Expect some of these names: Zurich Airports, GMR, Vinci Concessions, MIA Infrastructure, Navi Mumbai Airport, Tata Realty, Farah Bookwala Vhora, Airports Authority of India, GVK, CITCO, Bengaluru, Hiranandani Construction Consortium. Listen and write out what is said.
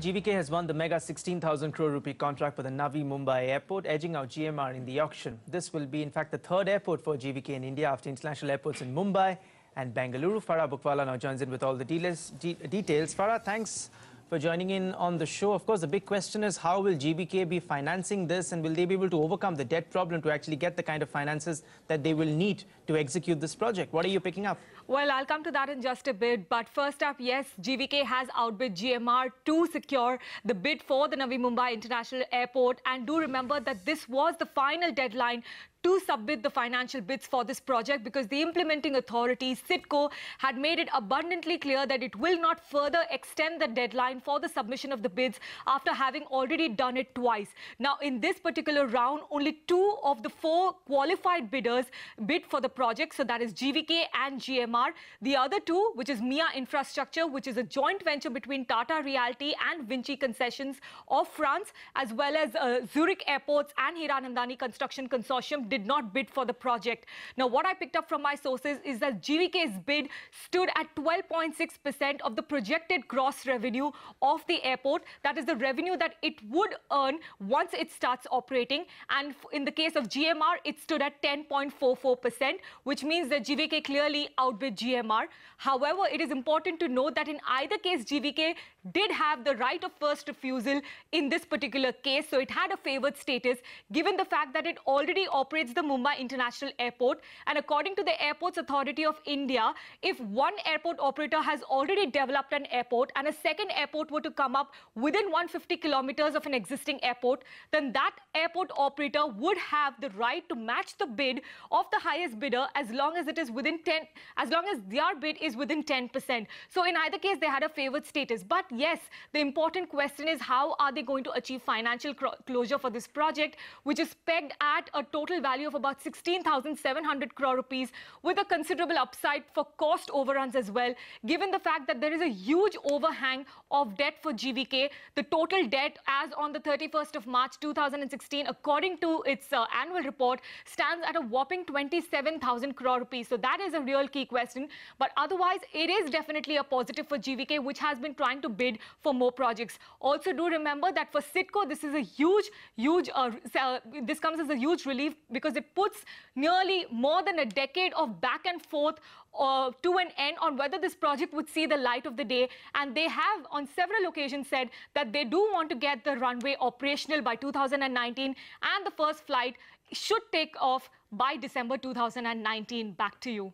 GVK has won the mega 16,000 crore rupee contract for the Navi Mumbai Airport, edging out GMR in the auction. This will be, in fact, the third airport for GVK in India after international airports in Mumbai and Bengaluru. Farah Bookwala now joins in with all the details. Farah, thanks for joining in on the show. Of course, the big question is, how will GVK be financing this, and will they be able to overcome the debt problem to actually get the kind of finances that they will need to execute this project? What are you picking up? Well, I'll come to that in just a bit. But first up, yes, GVK has outbid GMR to secure the bid for the Navi Mumbai International Airport. And do remember that this was the final deadline to submit the financial bids for this project, because the implementing authority, CITCO, had made it abundantly clear that it will not further extend the deadline for the submission of the bids after having already done it twice. Now, in this particular round, only 2 of the 4 qualified bidders bid for the project. So that is GVK and GMR. The other 2, which is MIA Infrastructure, which is a joint venture between Tata Realty and Vinci Concessions of France, as well as Zurich Airports and Hiranandani Construction Consortium, did not bid for the project. Now, what I picked up from my sources is that GVK's bid stood at 12.6% of the projected gross revenue of the airport. That is the revenue that it would earn once it starts operating. And in the case of GMR, it stood at 10.44%, which means that GVK clearly outbid GMR. However, it is important to note that in either case, GVK did have the right of first refusal in this particular case. So it had a favored status, given the fact that it already operates the Mumbai International Airport. And according to the Airports Authority of India, if one airport operator has already developed an airport and a second airport were to come up within 150 kilometers of an existing airport, then that airport operator would have the right to match the bid of the highest bidder as long as it is within 10, as long as their bid is within 10%. So in either case, they had a favored status. But yes, the important question is, how are they going to achieve financial closure for this project, which is pegged at a total value of about 16,700 crore rupees, with a considerable upside for cost overruns as well, given the fact that there is a huge overhang of debt for GVK. The total debt as on the 31st of March 2016, according to its annual report, stands at a whopping 27,000 crore rupees. So that is a real key question. But otherwise, it is definitely a positive for GVK, which has been trying to bid for more projects. Also, do remember that for CITCO, this is a this comes as a huge relief, because it puts nearly more than a decade of back and forth to an end on whether this project would see the light of the day. And they have on several occasions said that they do want to get the runway operational by 2019, and the first flight should take off by December 2019. Back to you.